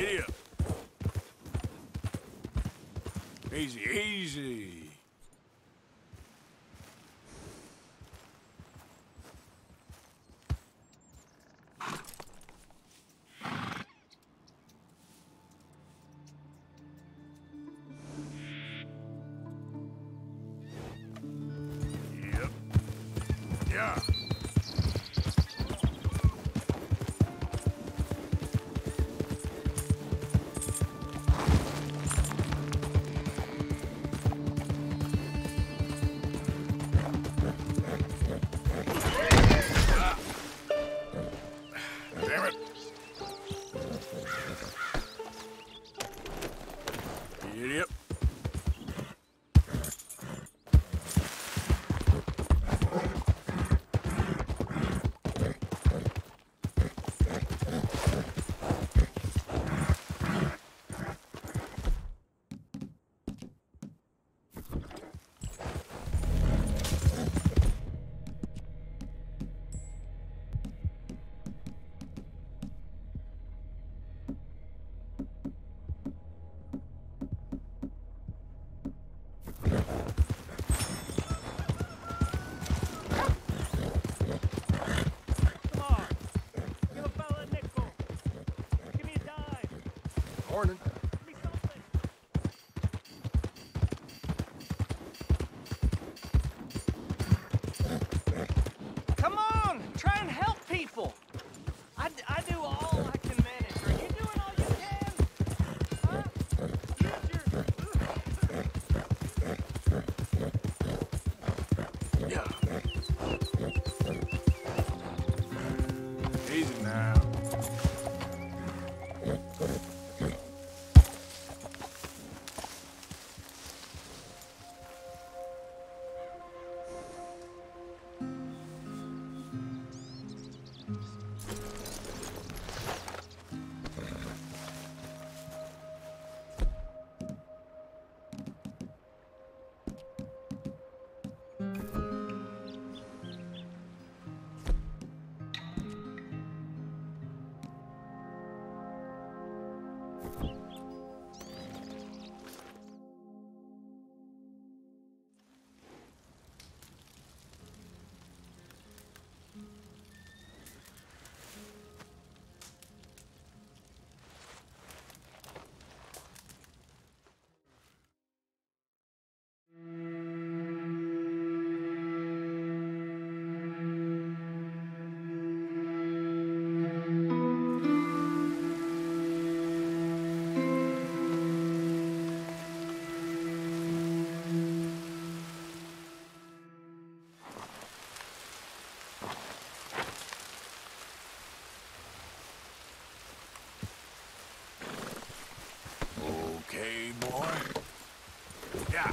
Giddy up. Easy, easy. Yep. Yeah. Hey, boy. Yeah.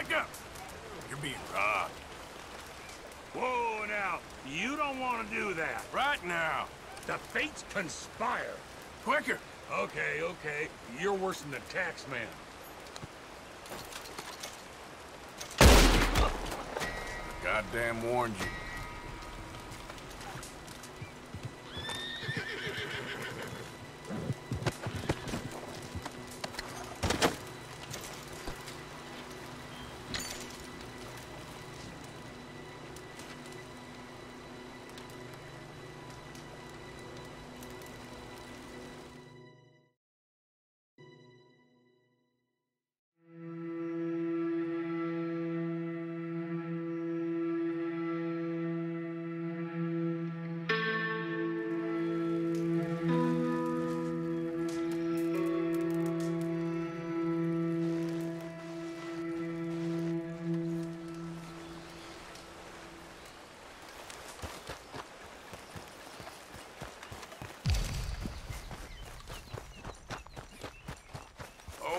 Wake up! You're being robbed. Whoa, now, you don't want to do that. Right now, the fates conspire. Quicker! Okay, okay. You're worse than the tax man. I goddamn warned you.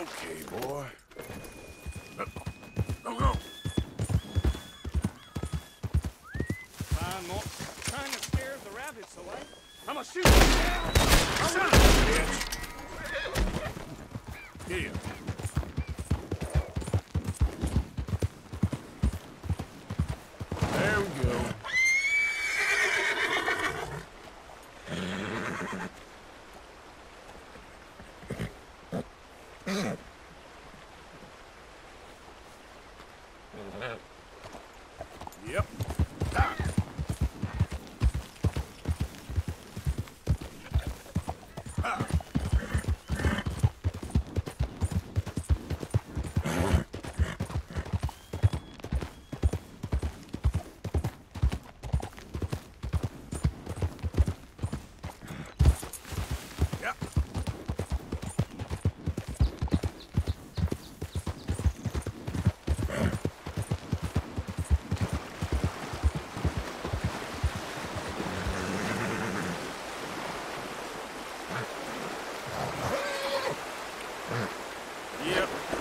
Okay, boy. Go, go! I'm not trying to scare the rabbits away. I'm gonna shoot you down! Son of a bitch! Here. There we go. Yep. Ah. Ah. Yep.